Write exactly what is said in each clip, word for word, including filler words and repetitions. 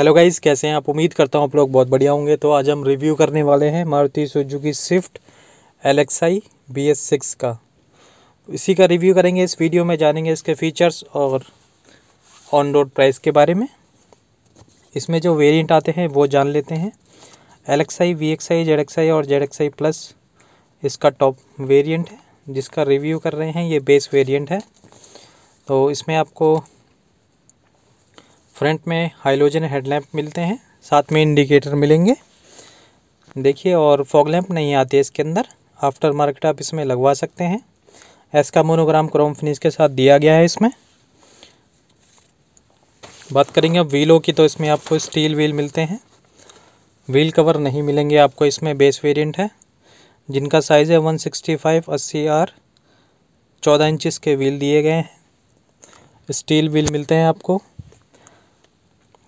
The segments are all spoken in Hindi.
हेलो गाइस, कैसे हैं आप। उम्मीद करता हूं आप लोग बहुत बढ़िया होंगे। तो आज हम रिव्यू करने वाले हैं Maruti Suzuki Swift L X I B S six का। इसी का रिव्यू करेंगे इस वीडियो में, जानेंगे इसके फीचर्स और ऑन रोड प्राइस के बारे में। इसमें जो वेरिएंट आते हैं वो जान लेते हैं। L X I, V X I, Z X I और जेड एक्स आई प्लस इसका टॉप वेरिएंट है जिसका रिव्यू कर रहे हैं। ये बेस वेरिएंट है। तो इसमें आपको फ्रंट में हाइलोजन हेडलैम्प मिलते हैं, साथ में इंडिकेटर मिलेंगे, देखिए। और फॉग लैम्प नहीं आती है इसके अंदर। आफ्टर मार्केट आप इसमें लगवा सकते हैं। एस का मोनोग्राम क्रोम फिनिश के साथ दिया गया है इसमें। बात करेंगे अब व्हीलों की, तो इसमें आपको स्टील व्हील मिलते हैं। व्हील कवर नहीं मिलेंगे आपको, इसमें बेस वेरिएंट है जिनका साइज़ है वन सिक्सटी फाइव अस्सी आर। चौदह इंच के व्हील दिए गए हैं, स्टील व्हील मिलते हैं आपको।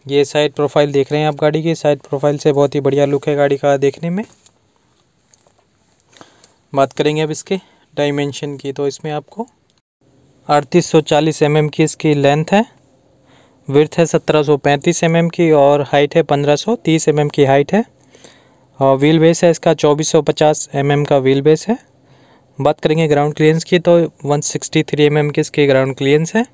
ये साइड प्रोफाइल देख रहे हैं आप गाड़ी की, साइड प्रोफाइल से बहुत ही बढ़िया लुक है गाड़ी का देखने में। बात करेंगे अब इसके डायमेंशन की, तो इसमें आपको अड़तीस सौ चालीस एम एम की इसकी लेंथ है, विड्थ है सत्रह सौ पैंतीस एम एम की और हाइट है पंद्रह सौ तीस एम एम की हाइट है। और व्हील बेस है इसका चौबीस सौ पचास एम एम का व्हील बेस है। बात करेंगे ग्राउंड क्लियरेंस की, तो one sixty three M M की इसकी ग्राउंड क्लियरेंस है।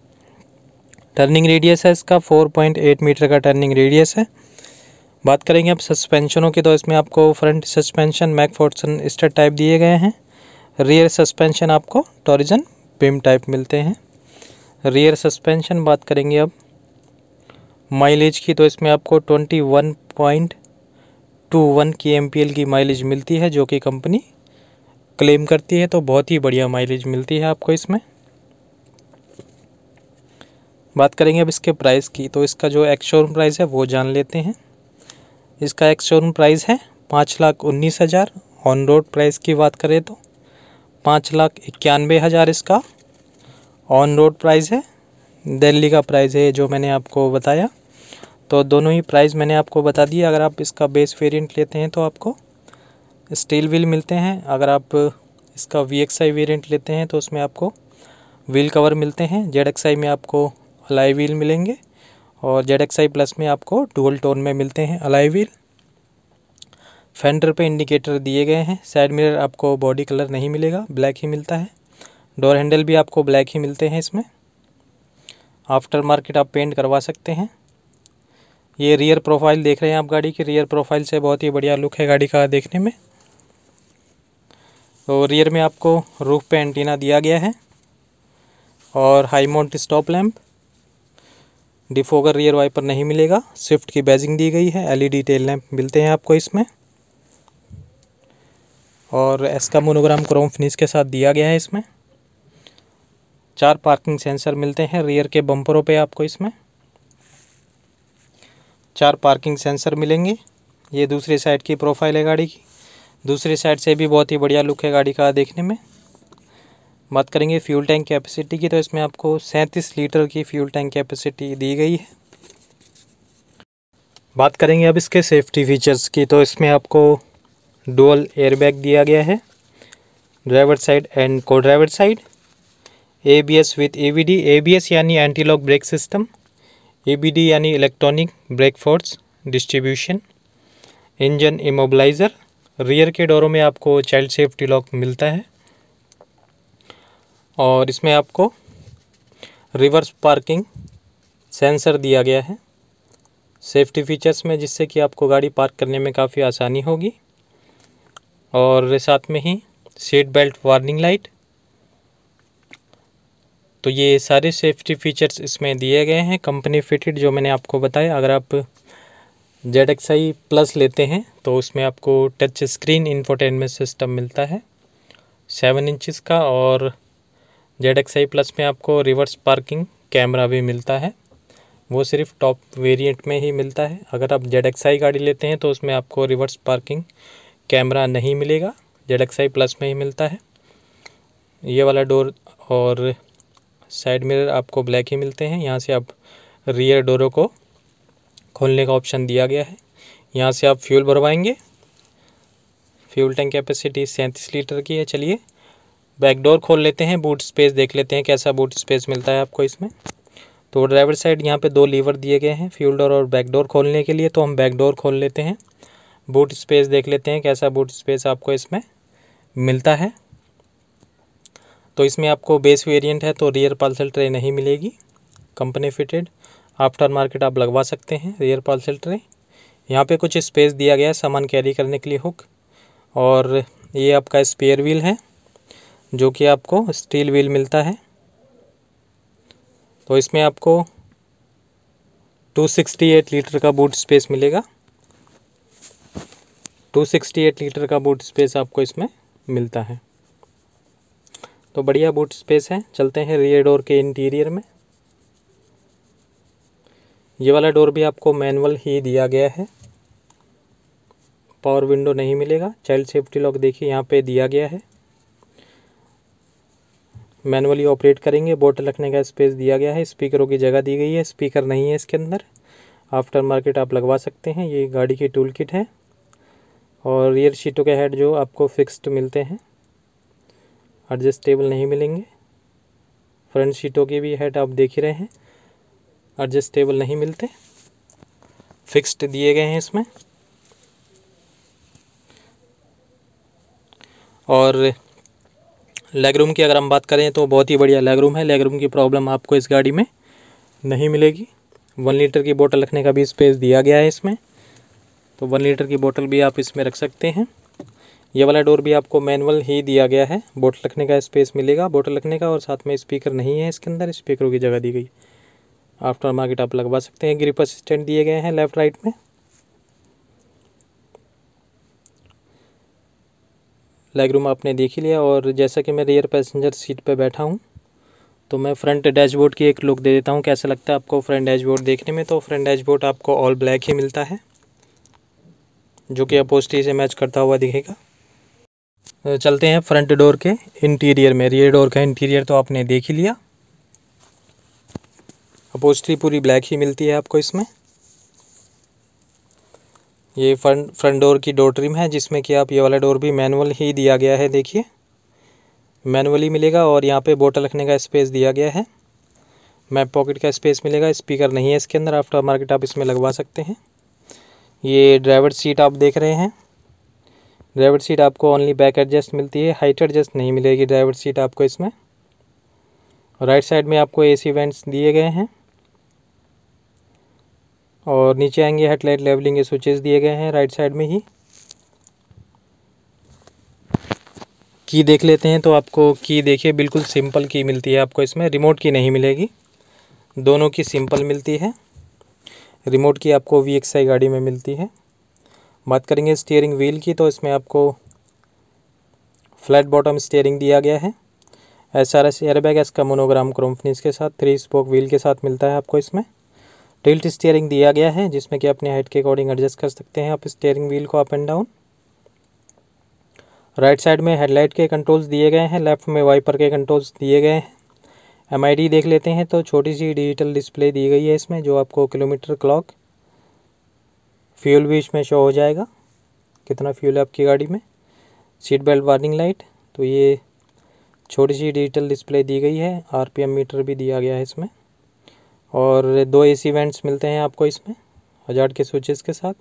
टर्निंग रेडियस है इसका फोर पॉइंट एट मीटर का टर्निंग रेडियस है। बात करेंगे अब सस्पेंशनों की, तो इसमें आपको front suspension McPherson stud type दिए गए हैं। रियर सस्पेंशन आपको टॉरिजन बीम टाइप मिलते हैं, रियर सस्पेंशन। बात करेंगे अब माइलेज की, तो इसमें आपको इक्कीस पॉइंट टू वन की एम पी एल की माइलेज मिलती है जो कि कंपनी क्लेम करती है। तो बहुत ही बढ़िया माइलेज मिलती है आपको इसमें। बात करेंगे अब इसके प्राइस की, तो इसका जो एक्स-शोरूम प्राइस है वो जान लेते हैं। इसका एक्स-शोरूम प्राइस है पाँच लाख उन्नीस हज़ार। ऑन रोड प्राइस की बात करें तो पाँच लाख इक्यानवे हज़ार इसका ऑन रोड प्राइस है। दिल्ली का प्राइस है जो मैंने आपको बताया। तो दोनों ही प्राइस मैंने आपको बता दिए। अगर आप इसका बेस वेरिएंट लेते हैं तो आपको स्टील व्हील मिलते हैं। अगर आप इसका वी एक्स आई वेरिएंट लेते हैं तो उसमें आपको व्हील कवर मिलते हैं। जेड एक्स आई में आपको अलाई व्हील मिलेंगे और जेड एक्स आई प्लस में आपको डुअल टोन में मिलते हैं अलाई व्हील। फेंडर पे इंडिकेटर दिए गए हैं। साइड मिरर आपको बॉडी कलर नहीं मिलेगा, ब्लैक ही मिलता है। डोर हैंडल भी आपको ब्लैक ही मिलते हैं इसमें। आफ्टर मार्केट आप पेंट करवा सकते हैं। ये रियर प्रोफाइल देख रहे हैं आप गाड़ी की, रियर प्रोफाइल से बहुत ही बढ़िया लुक है गाड़ी का देखने में। तो रियर में आपको रूफ पे एंटीना दिया गया है और high mount stop lamp. Defogger rear wiper नहीं मिलेगा। स्विफ्ट की बैजिंग दी गई है। L E D tail lamp मिलते हैं आपको इसमें। और एस का मोनोग्राम क्रोम फिनिश के साथ दिया गया है इसमें। चार पार्किंग सेंसर मिलते हैं रियर के बम्परों पे आपको। इसमें चार पार्किंग सेंसर मिलेंगे। ये दूसरी साइड की प्रोफाइल है गाड़ी की, दूसरी साइड से भी बहुत ही बढ़िया लुक है गाड़ी का देखने में। बात करेंगे फ्यूल टैंक कैपेसिटी की, तो इसमें आपको सैंतीस लीटर की फ्यूल टैंक कैपेसिटी दी गई है। बात करेंगे अब इसके सेफ्टी फीचर्स की, तो इसमें आपको डुअल एयरबैग दिया गया है, driver side and co driver side. A B S with A B D, A B S यानी anti lock brake system, A B D यानी electronic brake force distribution. Engine immobiliser. Rear के डोरों में आपको चाइल्ड सेफ्टी लॉक मिलता है। और इसमें आपको रिवर्स पार्किंग सेंसर दिया गया है सेफ्टी फीचर्स में, जिससे कि आपको गाड़ी पार्क करने में काफ़ी आसानी होगी। और साथ में ही सीट बेल्ट वार्निंग लाइट। तो ये सारे सेफ्टी फीचर्स इसमें दिए गए हैं कंपनी फिटेड जो मैंने आपको बताया। अगर आप जेड एक्स आई प्लस लेते हैं तो उसमें आपको टच स्क्रीन इंफोटेनमेंट सिस्टम मिलता है सेवन इंचज़ का। और जेड एक्स आई प्लस में आपको रिवर्स पार्किंग कैमरा भी मिलता है, वो सिर्फ टॉप वेरिएंट में ही मिलता है। अगर आप जेड एक्स आई गाड़ी लेते हैं तो उसमें आपको रिवर्स पार्किंग कैमरा नहीं मिलेगा, जेड एक्स आई प्लस में ही मिलता है। ये वाला डोर और साइड मिरर आपको ब्लैक ही मिलते हैं। यहाँ से आप रियर डोरों को खोलने का ऑप्शन दिया गया है। यहाँ से आप फ्यूल भरवाएंगे। फ्यूल टैंक कैपेसिटी सैंतीस लीटर की है। चलिए बैक डोर खोल लेते हैं, बूट स्पेस देख लेते हैं कैसा बूट स्पेस मिलता है आपको इसमें। तो ड्राइवर साइड यहाँ पे दो लीवर दिए गए हैं, फ्यूल डोर और बैक डोर खोलने के लिए। तो हम बैक डोर खोल लेते हैं, बूट स्पेस देख लेते हैं कैसा बूट स्पेस आपको इसमें मिलता है। तो इसमें आपको बेस वेरिएंट है तो रियर पार्सल ट्रे नहीं मिलेगी, कंपनी फिटेड आफ्टर मार्केट आप लगवा सकते हैं रियर पार्सल ट्रे। यहाँ पे कुछ स्पेस दिया गया है सामान कैरी करने के लिए, हुक, और ये आपका स्पेयर व्हील है जो कि आपको स्टील व्हील मिलता है। तो इसमें आपको दो सौ अड़सठ लीटर का बूट स्पेस मिलेगा, दो सौ अड़सठ लीटर का बूट स्पेस आपको इसमें मिलता है। तो बढ़िया बूट स्पेस है। चलते हैं रियर डोर के इंटीरियर में। ये वाला डोर भी आपको मैनुअल ही दिया गया है, पावर विंडो नहीं मिलेगा। चाइल्ड सेफ्टी लॉक देखिए यहाँ पे दिया गया है, मैनुअली ऑपरेट करेंगे। बोतल रखने का स्पेस दिया गया है, स्पीकरों की जगह दी गई है, स्पीकर नहीं है इसके अंदर, आफ्टर मार्केट आप लगवा सकते हैं। ये गाड़ी की टूल किट है। और रियर शीटों के हेड जो आपको फिक्स्ड मिलते हैं, एडजस्टेबल नहीं मिलेंगे। फ्रंट शीटों के भी हेड आप देख ही रहे हैं, एडजस्टेबल नहीं मिलते, फिक्स्ड दिए गए हैं इसमें। और लेगरूम की अगर हम बात करें तो बहुत ही बढ़िया लेगरूम है, लेगरूम की प्रॉब्लम आपको इस गाड़ी में नहीं मिलेगी। वन लीटर की बोतल रखने का भी स्पेस दिया गया है इसमें, तो वन लीटर की बोतल भी आप इसमें रख सकते हैं। ये वाला डोर भी आपको मैनुअल ही दिया गया है, बोतल रखने का स्पेस मिलेगा, बोतल रखने का, और साथ में स्पीकर नहीं है इसके अंदर, स्पीकरों की जगह दी गई। आफ्टर मार्केट आप लगवा सकते हैं। ग्रिप असिस्टेंट दिए गए हैं लेफ़्ट राइट में, लेगरूम आपने देख ही लिया। और जैसा कि मैं रियर पैसेंजर सीट पे बैठा हूँ तो मैं फ्रंट डैशबोर्ड की एक लुक दे देता हूँ कैसा लगता है आपको फ्रंट डैशबोर्ड देखने में। तो फ्रंट डैशबोर्ड आपको ऑल ब्लैक ही मिलता है जो कि अपोस्ट्री से मैच करता हुआ दिखेगा। चलते हैं फ्रंट डोर के इंटीरियर में। रियर डोर का इंटीरियर तो आपने देख ही लिया, अपोस्ट्री पूरी ब्लैक ही मिलती है आपको इसमें। ये फ्रंट फ्रंट डोर की डोर ट्रिम है जिसमें कि आप, ये वाला डोर भी मैनुअल ही दिया गया है, देखिए मैनुअली मिलेगा। और यहाँ पे बोतल रखने का स्पेस दिया गया है, मैप पॉकेट का स्पेस मिलेगा, स्पीकर नहीं है इसके अंदर, आफ्टर मार्केट आप इसमें लगवा सकते हैं। ये ड्राइवर सीट आप देख रहे हैं, ड्राइवर सीट आपको ओनली बैक एडजस्ट मिलती है, हाइट एडजस्ट नहीं मिलेगी ड्राइवर सीट आपको इसमें। राइट साइड में आपको ए सी वेंट्स दिए गए हैं। और नीचे आएंगे, हेडलाइट लेवलिंग के स्विचेस दिए गए हैं राइट साइड में ही। की देख लेते हैं तो आपको की देखिए बिल्कुल सिंपल की मिलती है आपको इसमें, रिमोट की नहीं मिलेगी, दोनों की सिंपल मिलती है। रिमोट की आपको वी एक्स आई गाड़ी में मिलती है। बात करेंगे स्टीयरिंग व्हील की तो इसमें आपको फ्लैट बॉटम स्टीयरिंग दिया गया है, एस आर एस एयरबैग, इसका मोनोग्राम क्रोम फिनिश के साथ, थ्री स्पोक व्हील के साथ मिलता है आपको इसमें। टिल्ट स्टीयरिंग दिया गया है जिसमें कि अपने हाइट के अकॉर्डिंग एडजस्ट कर सकते हैं आप स्टीयरिंग व्हील को up and down. Right side में हेडलाइट के कंट्रोल्स दिए गए हैं, लेफ्ट में वाइपर के कंट्रोल्स दिए गए हैं। एम आई डी देख लेते हैं तो छोटी सी डिजिटल डिस्प्ले दी गई है इसमें जो आपको किलोमीटर क्लॉक, फ्यूल भी इसमें शो हो जाएगा, कितना फ्यूल है आपकी गाड़ी में। सीट बेल्ट वार्निंग लाइट, तो ये छोटी सी डिजिटल डिस्प्ले दी गई है। आर पी एम मीटर भी दिया गया है इसमें। और दो एसी वेंट्स मिलते हैं आपको इसमें, हजार्ड के स्विचेस के साथ।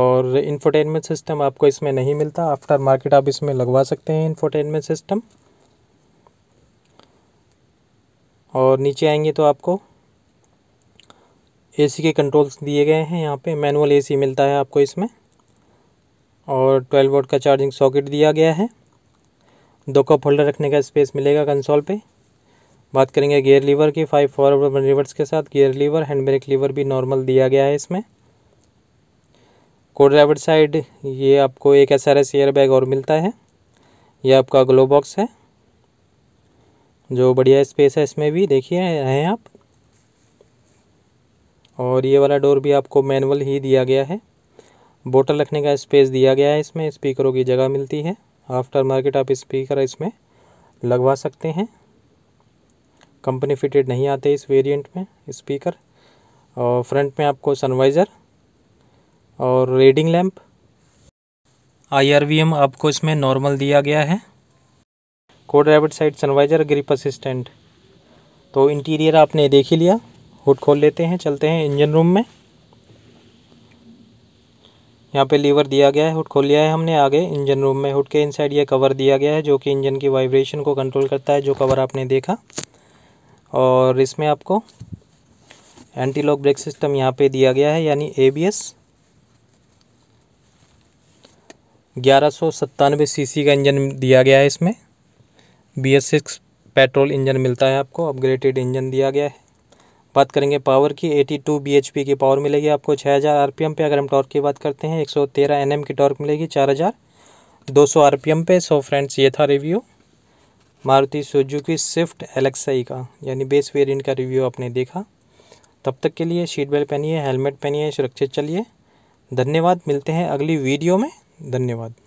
और इंफोटेनमेंट सिस्टम आपको इसमें नहीं मिलता, आफ्टर मार्केट आप इसमें लगवा सकते हैं इंफोटेनमेंट सिस्टम। और नीचे आएंगे तो आपको एसी के कंट्रोल्स दिए गए हैं, यहाँ पे मैनुअल एसी मिलता है आपको इसमें। और बारह वोल्ट का चार्जिंग सॉकेट दिया गया है, दो कप होल्डर रखने का स्पेस मिलेगा कंसोल पे। बात करेंगे गियर लीवर की, फाइव फॉरवर्ड वन रिवर्स के साथ gear lever, hand brake lever भी नॉर्मल दिया गया है इसमें। को ड्राइवर साइड ये आपको एक एस आर एस एयरबैग और मिलता है। ये आपका ग्लो बॉक्स है जो बढ़िया स्पेस है इसमें भी, देखिए हैं आप। और ये वाला डोर भी आपको मैनुअल ही दिया गया है, बोतल रखने का स्पेस दिया गया है इसमें, स्पीकरों की जगह मिलती है, आफ्टर मार्केट आप स्पीकर इसमें लगवा सकते हैं। कंपनी फिटेड नहीं आते इस वेरिएंट में स्पीकर। और फ्रंट में आपको सनवाइज़र और reading lamp. I R V M आपको इसमें नॉर्मल दिया गया है। को driver side sun visor, grip assistant. तो इंटीरियर आपने देख ही लिया, हुड खोल लेते हैं, चलते हैं इंजन रूम में। यहाँ पे लीवर दिया गया है, हुड खोल लिया है हमने। आगे इंजन रूम में हुड के इनसाइड ये कवर दिया गया है जो कि इंजन की वाइब्रेशन को कंट्रोल करता है, जो कवर आपने देखा। और इसमें आपको एंटी लॉक ब्रेक सिस्टम यहाँ पे दिया गया है, यानी ए बी एस। ग्यारह सौ सत्तानवे सी सी का इंजन दिया गया है इसमें। B S six petrol engine मिलता है आपको, अपग्रेडेड इंजन दिया गया है। बात करेंगे पावर की, बयासी बी एच पी की पावर मिलेगी आपको छः हज़ार आरपीएम पे। अगर हम टॉर्क की बात करते हैं, एक सौ तेरह एनएम की टॉर्क मिलेगी चार हज़ार दो सौ आरपीएम पे। सो फ्रेंड्स, ये था review Maruti Suzuki Swift L X I का, यानी बेस वेरिएंट का रिव्यू आपने देखा। तब तक के लिए सीट बेल्ट पहनिए, हेलमेट पहनिए, सुरक्षित चलिए। धन्यवाद, मिलते हैं अगली वीडियो में। धन्यवाद।